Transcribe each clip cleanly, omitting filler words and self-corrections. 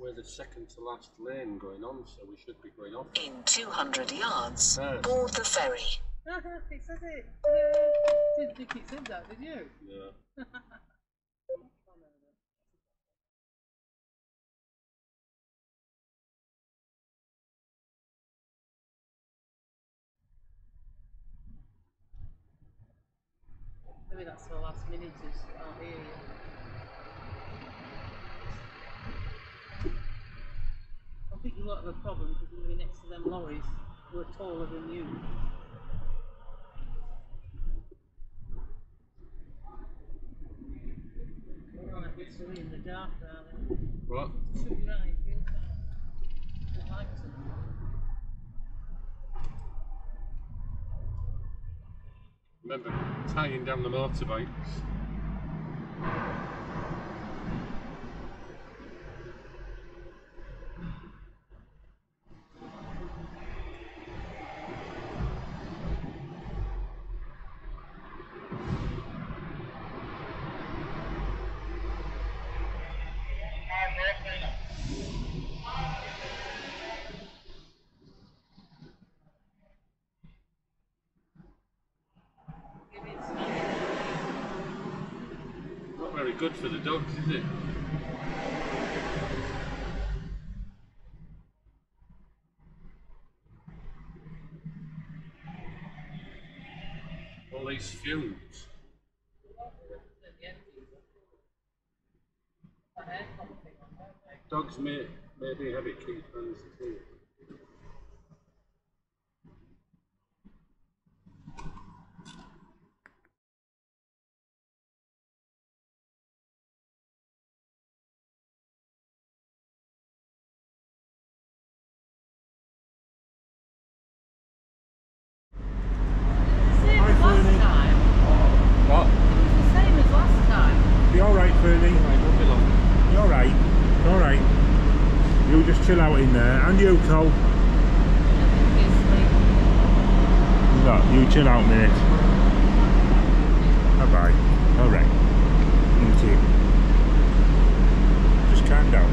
We're the second to last lane going on, so we should be going off. In 200 yards, board the ferry. No, it says it. I didn't think it said that, did you? No. Maybe that's the last minute is out here. I think you lot have a problem because you're going to be next to them lorries who are taller than you. Alright, so we're in the dark now then. What? Two guys, real fast. The lights are. Remember tying down the motorbikes. Good for the dogs, is it? All these fumes. Dogs may be heavy key fans too. Chill out in there, and you, Cole. No, you chill out, mate. Bye bye. Alright. Thank you. Just calm down.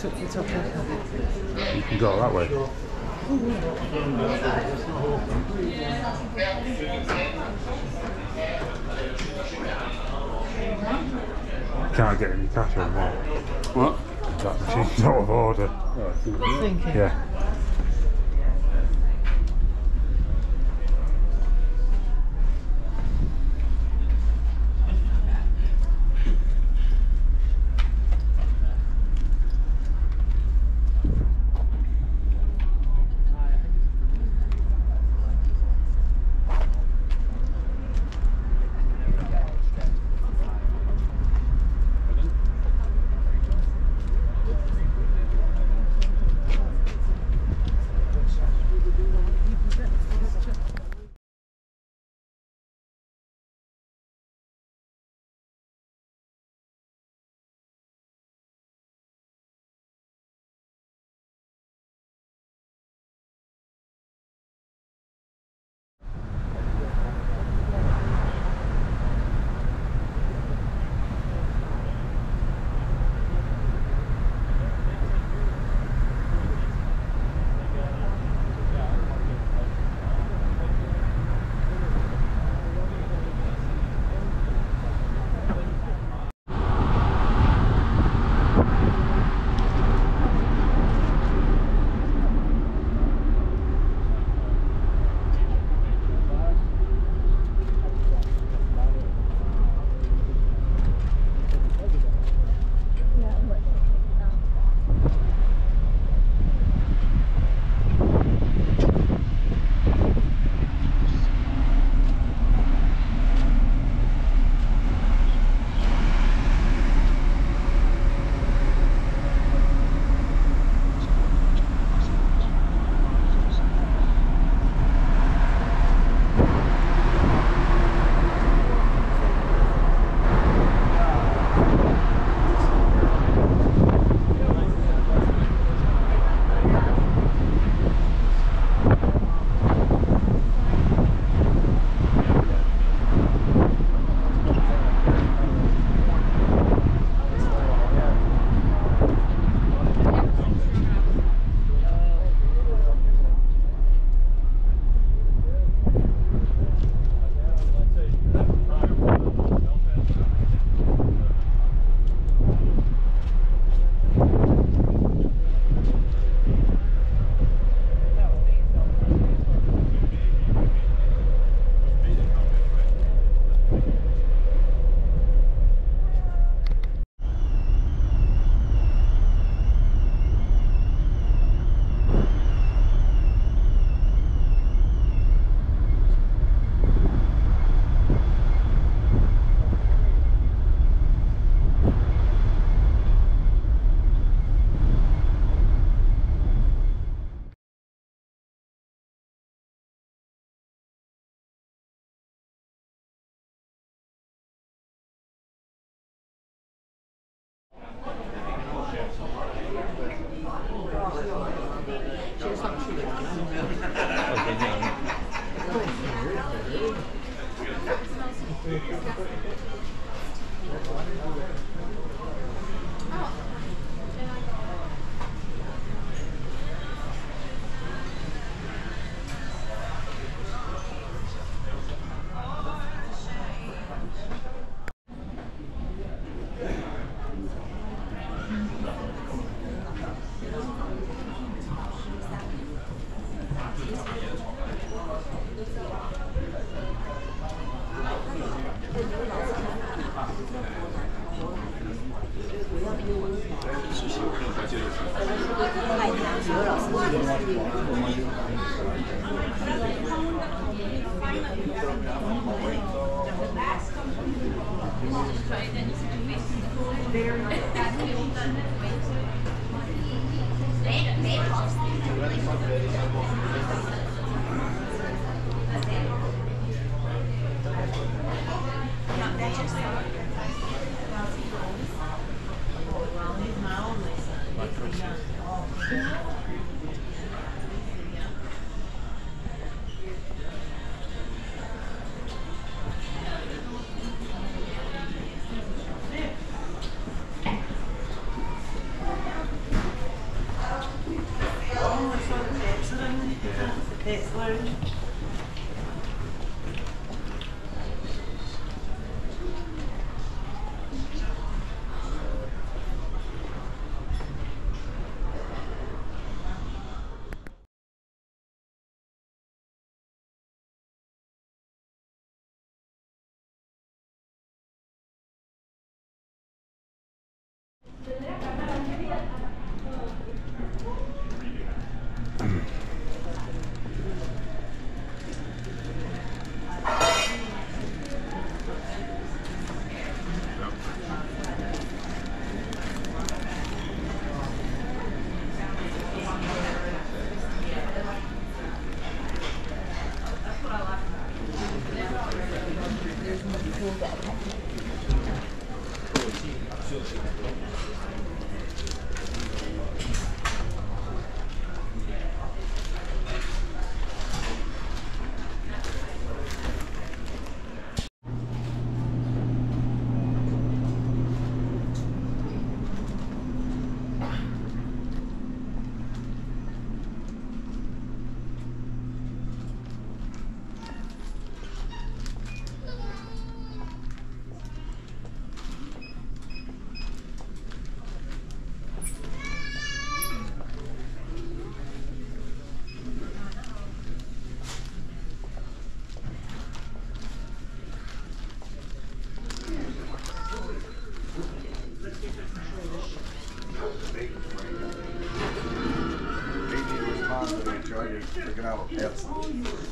Up the top there. You can go that way. Can't get any cash on that. What? That machine's out of order. Thinking. Yeah.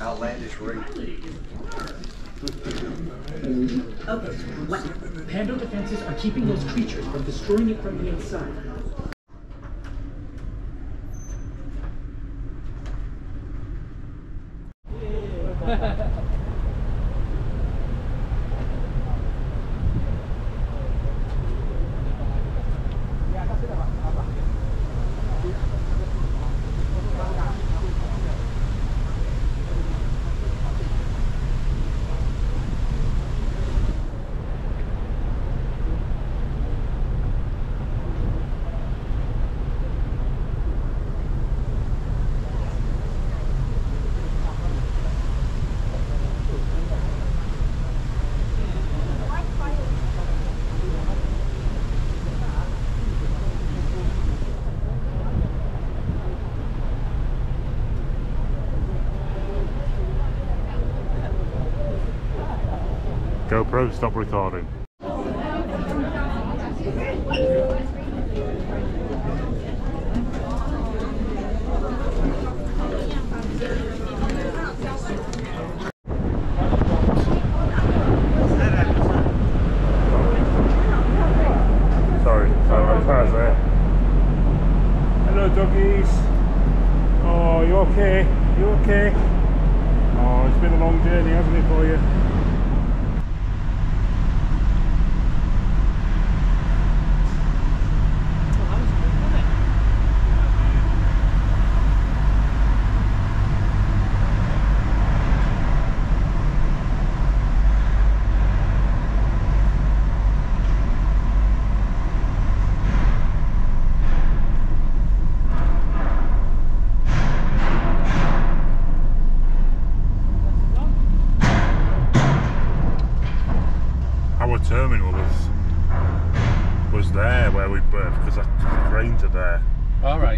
Outlandish rate. Okay, what? Pando defenses are keeping those creatures from destroying it from the inside. GoPro, stop recording. Sorry, there. Hello, doggies. Oh, you okay? You okay? Oh, it's been a long journey, hasn't it, for you?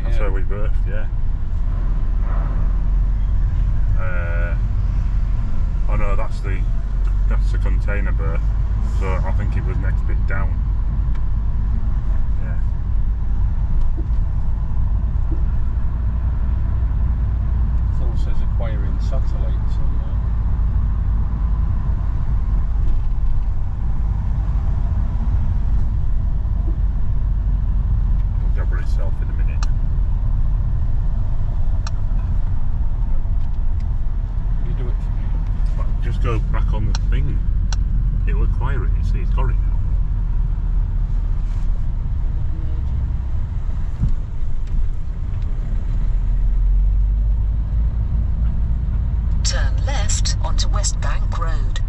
That's where we berthed, yeah. a container berth, so I think it was next bit down. Yeah. Still says acquiring satellites on there. Go back on the thing, it will acquire it, you see, it's got it now. Turn left onto West Bank Road.